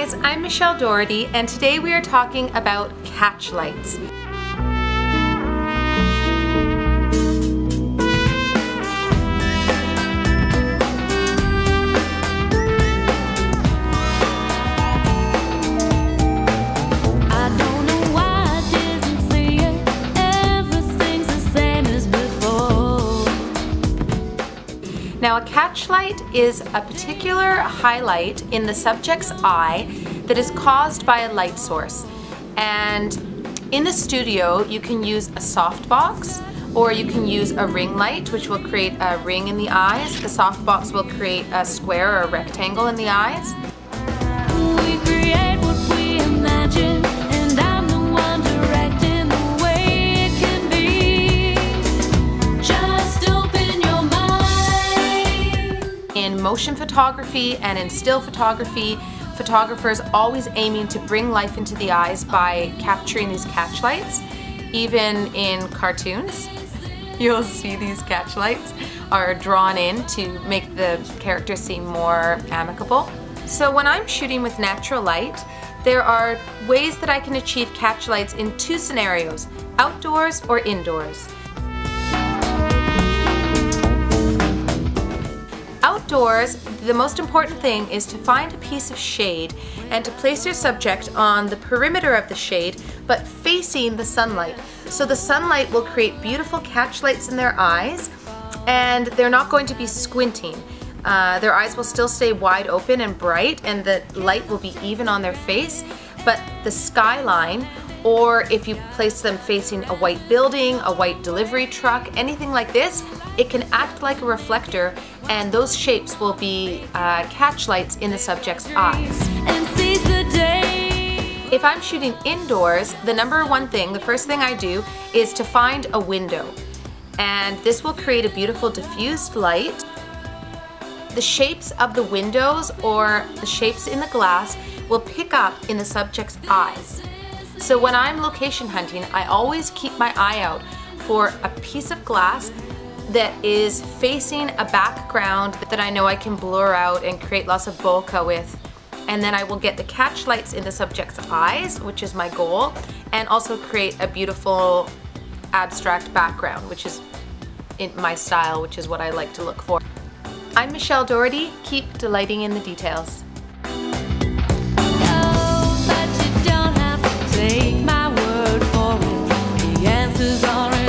guys, I'm Michelle Doherty, and today we are talking about catch lights. Now, a catch light is a particular highlight in the subject's eye that is caused by a light source. And in the studio, you can use a softbox, or you can use a ring light, which will create a ring in the eyes. The softbox will create a square or a rectangle in the eyes. We create what we imagine. In motion photography and in still photography, photographers always aiming to bring life into the eyes by capturing these catch lights. Even in cartoons, you'll see these catch lights are drawn in to make the character seem more amicable. So when I'm shooting with natural light, there are ways that I can achieve catch lights in two scenarios: outdoors or indoors. Outdoors, the most important thing is to find a piece of shade and to place your subject on the perimeter of the shade but facing the sunlight. So the sunlight will create beautiful catch lights in their eyes, and they're not going to be squinting. Their eyes will still stay wide open and bright, and the light will be even on their face, but the skyline, or if you place them facing a white building, a white delivery truck, anything like this, it can act like a reflector, and those shapes will be catch lights in the subject's eyes. If I'm shooting indoors, the number one thing, the first thing I do is to find a window, and this will create a beautiful diffused light. The shapes of the windows or the shapes in the glass will pick up in the subject's eyes. So when I'm location hunting, I always keep my eye out for a piece of glass that is facing a background that I know I can blur out and create lots of bokeh with. And then I will get the catch lights in the subject's eyes, which is my goal, and also create a beautiful abstract background, which is in my style, which is what I like to look for. I'm Michelle Doherty. Keep delighting in the details. Take my word for it, the answers are